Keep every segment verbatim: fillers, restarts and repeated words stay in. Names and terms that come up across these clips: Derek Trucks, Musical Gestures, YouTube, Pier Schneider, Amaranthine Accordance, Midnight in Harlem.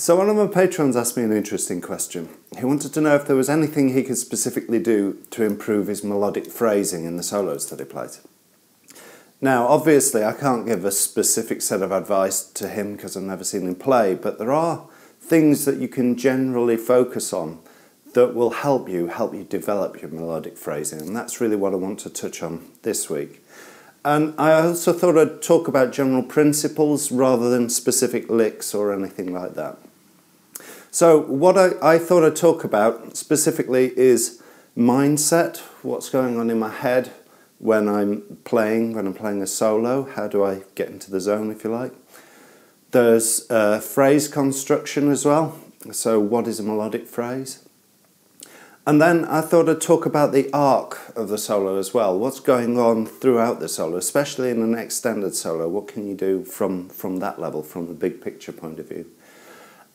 So one of my patrons asked me an interesting question. He wanted to know if there was anything he could specifically do to improve his melodic phrasing in the solos that he played. Now, obviously, I can't give a specific set of advice to him because I've never seen him play, but there are things that you can generally focus on that will help you, help you develop your melodic phrasing, and that's really what I want to touch on this week. And I also thought I'd talk about general principles rather than specific licks or anything like that. So what I, I thought I'd talk about specifically is mindset, what's going on in my head when I'm playing, when I'm playing a solo, how do I get into the zone, if you like. There's uh, phrase construction as well, so what is a melodic phrase? And then I thought I'd talk about the arc of the solo as well, what's going on throughout the solo, especially in an extended solo, what can you do from, from that level, from the big picture point of view.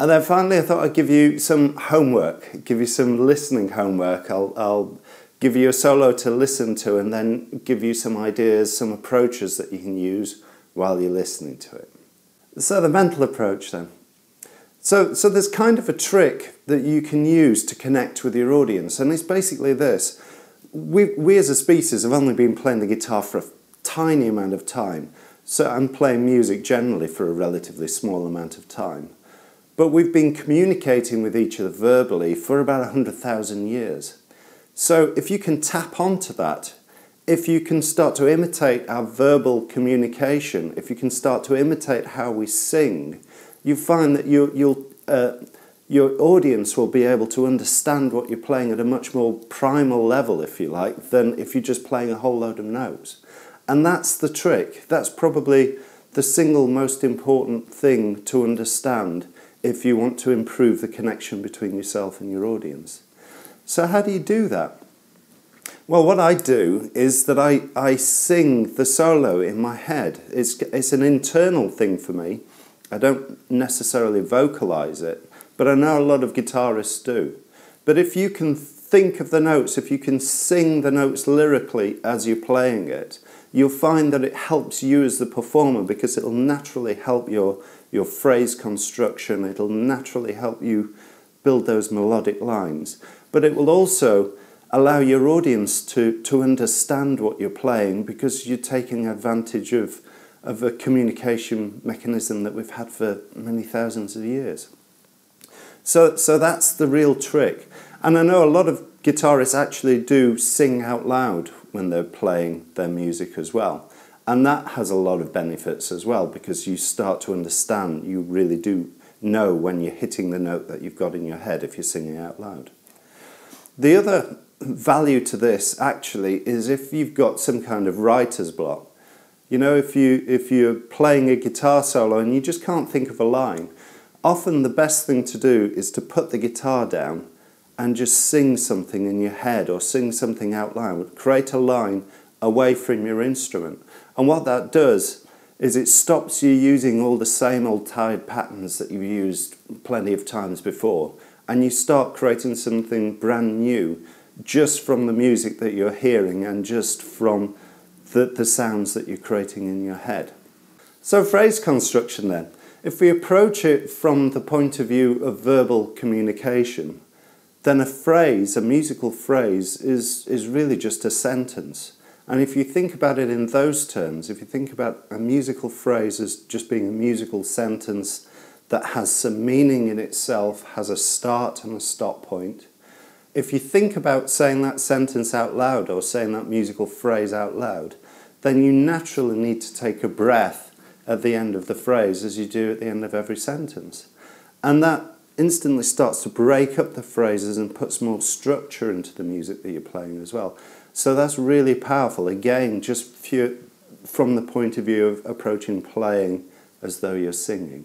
And then finally I thought I'd give you some homework, give you some listening homework. I'll, I'll give you a solo to listen to and then give you some ideas, some approaches that you can use while you're listening to it. So the mental approach then. So, so there's kind of a trick that you can use to connect with your audience, and it's basically this. We, we as a species have only been playing the guitar for a tiny amount of time, so I'm playing music generally for a relatively small amount of time. But we've been communicating with each other verbally for about one hundred thousand years. So if you can tap onto that, if you can start to imitate our verbal communication, if you can start to imitate how we sing, you find that you, you'll, uh, your audience will be able to understand what you're playing at a much more primal level, if you like, than if you're just playing a whole load of notes. And that's the trick. That's probably the single most important thing to understand if you want to improve the connection between yourself and your audience. So how do you do that? Well, what I do is that I, I sing the solo in my head. It's, it's an internal thing for me. I don't necessarily vocalize it, but I know a lot of guitarists do. But if you can think of the notes, if you can sing the notes lyrically as you're playing it, you'll find that it helps you as the performer because it'll naturally help your, your phrase construction, it'll naturally help you build those melodic lines. But it will also allow your audience to, to understand what you're playing because you're taking advantage of of a communication mechanism that we've had for many thousands of years. So, so that's the real trick. And I know a lot of guitarists actually do sing out loud when they're playing their music as well. And that has a lot of benefits as well because you start to understand, you really do know when you're hitting the note that you've got in your head if you're singing out loud. The other value to this actually is if you've got some kind of writer's block. You know, if, you, if you're playing a guitar solo and you just can't think of a line, often the best thing to do is to put the guitar down and just sing something in your head or sing something out loud. Create a line away from your instrument. And what that does is it stops you using all the same old tired patterns that you've used plenty of times before. And you start creating something brand new just from the music that you're hearing and just from The, the sounds that you're creating in your head. So phrase construction then. If we approach it from the point of view of verbal communication, then a phrase, a musical phrase, is, is really just a sentence. And if you think about it in those terms, if you think about a musical phrase as just being a musical sentence that has some meaning in itself, has a start and a stop point, if you think about saying that sentence out loud or saying that musical phrase out loud, then you naturally need to take a breath at the end of the phrase as you do at the end of every sentence. And that instantly starts to break up the phrases and puts more structure into the music that you're playing as well. So that's really powerful, again, just from the point of view of approaching playing as though you're singing.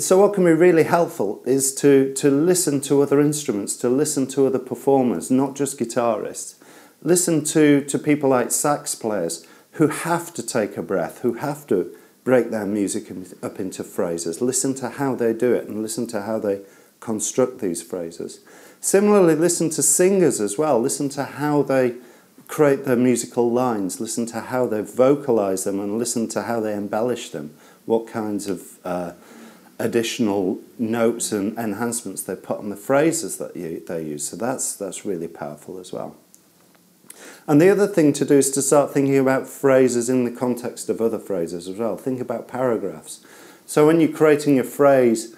So what can be really helpful is to, to listen to other instruments, to listen to other performers, not just guitarists. Listen to, to people like sax players who have to take a breath, who have to break their music up into phrases. Listen to how they do it and listen to how they construct these phrases. Similarly, listen to singers as well. Listen to how they create their musical lines, listen to how they vocalise them and listen to how they embellish them, what kinds of Uh, additional notes and enhancements they put on the phrases that you, they use. So that's, that's really powerful as well. And the other thing to do is to start thinking about phrases in the context of other phrases as well. Think about paragraphs. So when you're creating a phrase,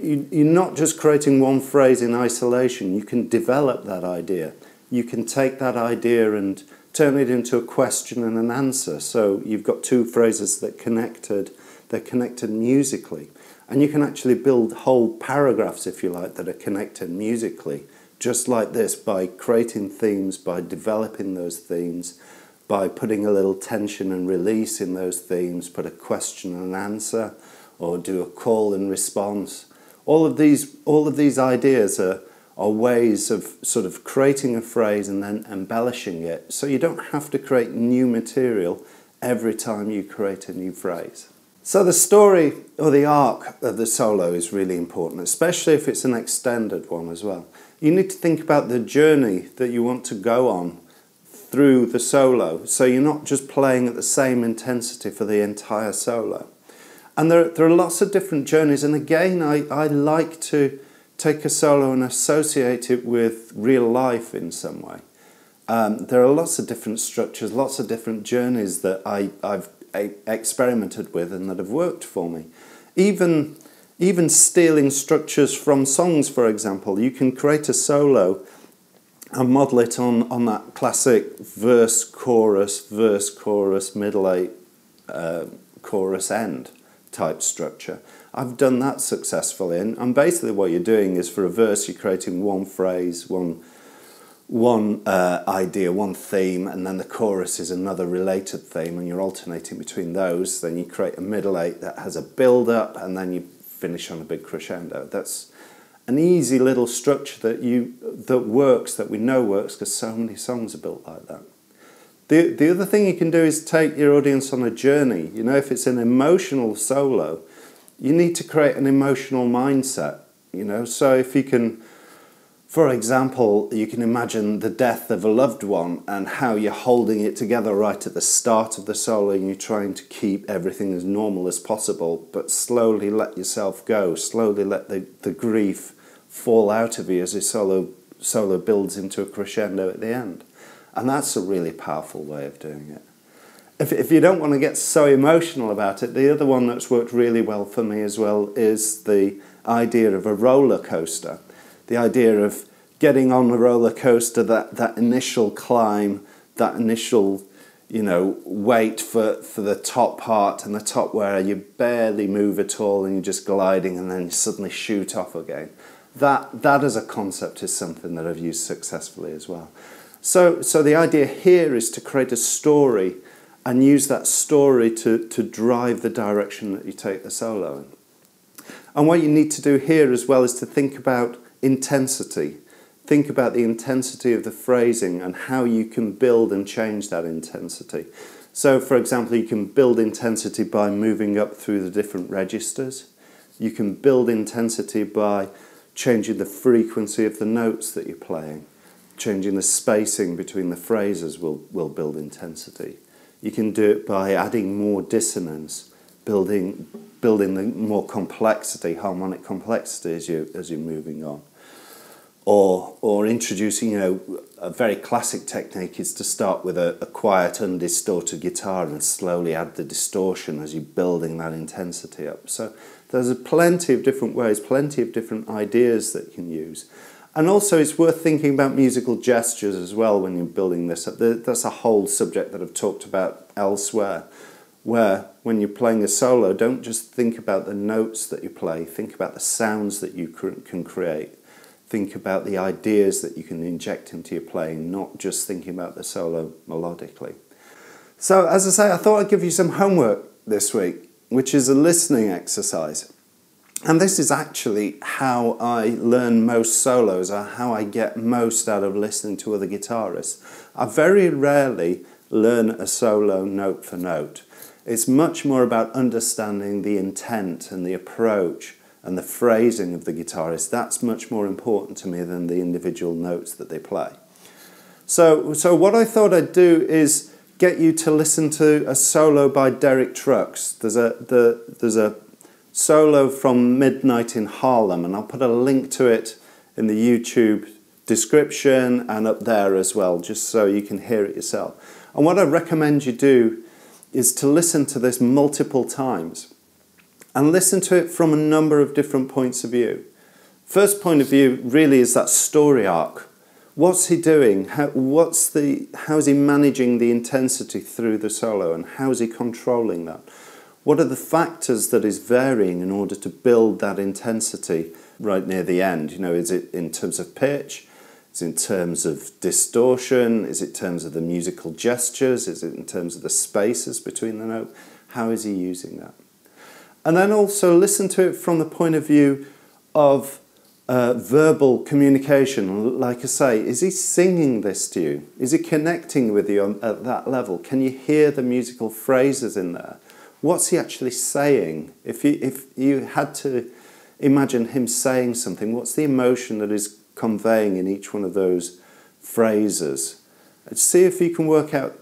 you, you're not just creating one phrase in isolation. You can develop that idea. You can take that idea and turn it into a question and an answer. So you've got two phrases that connected, they're connected musically. And you can actually build whole paragraphs, if you like, that are connected musically, just like this, by creating themes, by developing those themes, by putting a little tension and release in those themes, put a question and answer, or do a call and response. All of these, all of these ideas are, are ways of sort of creating a phrase and then embellishing it. So you don't have to create new material every time you create a new phrase. So the story or the arc of the solo is really important, especially if it's an extended one as well. You need to think about the journey that you want to go on through the solo, so you're not just playing at the same intensity for the entire solo. And there, there are lots of different journeys, and again, I, I like to take a solo and associate it with real life in some way. Um, there are lots of different structures, lots of different journeys that I, I've experimented with and that have worked for me. Even, even stealing structures from songs, for example, you can create a solo and model it on, on that classic verse, chorus, verse, chorus, middle eight, uh, chorus, end type structure. I've done that successfully, and, and basically what you're doing is, for a verse, you're creating one phrase, one one uh, idea, one theme, and then the chorus is another related theme, and you're alternating between those. Then you create a middle eight that has a build-up, and then you finish on a big crescendo. That's an easy little structure that, you, that works, that we know works, because so many songs are built like that. The, the other thing you can do is take your audience on a journey. You know, if it's an emotional solo, you need to create an emotional mindset, you know, so if you can... For example, you can imagine the death of a loved one and how you're holding it together right at the start of the solo, and you're trying to keep everything as normal as possible, but slowly let yourself go, slowly let the, the grief fall out of you as the solo, solo builds into a crescendo at the end. And that's a really powerful way of doing it. If, if you don't want to get so emotional about it, the other one that's worked really well for me as well is the idea of a roller coaster. The idea of getting on the roller coaster, that, that initial climb, that initial, you know, wait for, for the top part and the top where you barely move at all and you're just gliding, and then you suddenly shoot off again. That, that as a concept is something that I've used successfully as well. So, so the idea here is to create a story and use that story to, to drive the direction that you take the solo in. And what you need to do here as well is to think about intensity. Think about the intensity of the phrasing and how you can build and change that intensity. So, for example, you can build intensity by moving up through the different registers. You can build intensity by changing the frequency of the notes that you're playing. Changing the spacing between the phrases will, will build intensity. You can do it by adding more dissonance, building, building the more complexity, harmonic complexity as, you, as you're moving on. Or, or introducing, you know, a very classic technique is to start with a, a quiet, undistorted guitar and slowly add the distortion as you're building that intensity up. So there's a plenty of different ways, plenty of different ideas that you can use. And also it's worth thinking about musical gestures as well when you're building this up. That's a whole subject that I've talked about elsewhere, where when you're playing a solo, don't just think about the notes that you play, think about the sounds that you can create. Think about the ideas that you can inject into your playing, not just thinking about the solo melodically. So, as I say, I thought I'd give you some homework this week, which is a listening exercise. And this is actually how I learn most solos, or how I get most out of listening to other guitarists. I very rarely learn a solo note for note. It's much more about understanding the intent and the approach and the phrasing of the guitarist. That's much more important to me than the individual notes that they play. So, so what I thought I'd do is get you to listen to a solo by Derek Trucks. There's a, the, there's a solo from Midnight in Harlem, and I'll put a link to it in the YouTube description and up there as well, just so you can hear it yourself. And what I recommend you do is to listen to this multiple times and listen to it from a number of different points of view. First point of view really is that story arc. What's he doing? How, what's the, how's he managing the intensity through the solo, and how's he controlling that? What are the factors that is varying in order to build that intensity right near the end? You know, is it in terms of pitch? Is it in terms of distortion? Is it in terms of the musical gestures? Is it in terms of the spaces between the notes? How is he using that? And then also listen to it from the point of view of Uh, verbal communication. Like I say, is he singing this to you? Is he connecting with you on, at that level? Can you hear the musical phrases in there? What's he actually saying? If you, if you had to imagine him saying something, what's the emotion that is conveying in each one of those phrases? And see if you can work out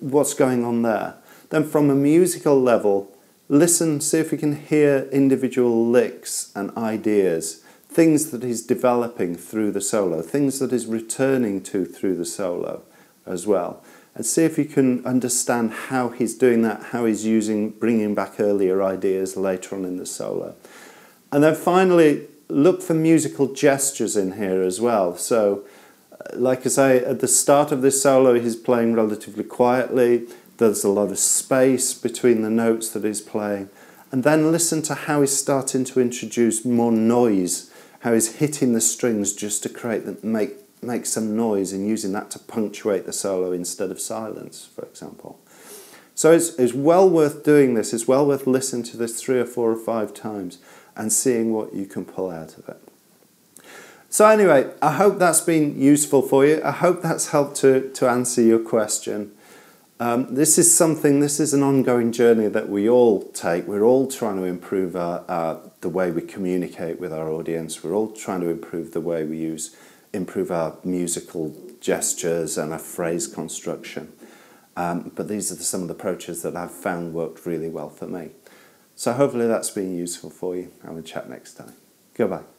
what's going on there. Then from a musical level, listen, see if you can hear individual licks and ideas, things that he's developing through the solo, things that he's returning to through the solo as well. And see if you can understand how he's doing that, how he's using, bringing back earlier ideas later on in the solo. And then finally, look for musical gestures in here as well. So, like I say, at the start of this solo, he's playing relatively quietly. There's a lot of space between the notes that he's playing. And then listen to how he's starting to introduce more noise, how he's hitting the strings just to create that, make, make some noise, and using that to punctuate the solo instead of silence, for example. So it's, it's well worth doing this. It's well worth listening to this three or four or five times and seeing what you can pull out of it. So anyway, I hope that's been useful for you. I hope that's helped to, to answer your question. Um, this is something, this is an ongoing journey that we all take. We're all trying to improve our, our, the way we communicate with our audience. We're all trying to improve the way we use, improve our musical gestures and our phrase construction. Um, but these are the, some of the approaches that I've found worked really well for me. So hopefully that's been useful for you. I will chat next time. Goodbye.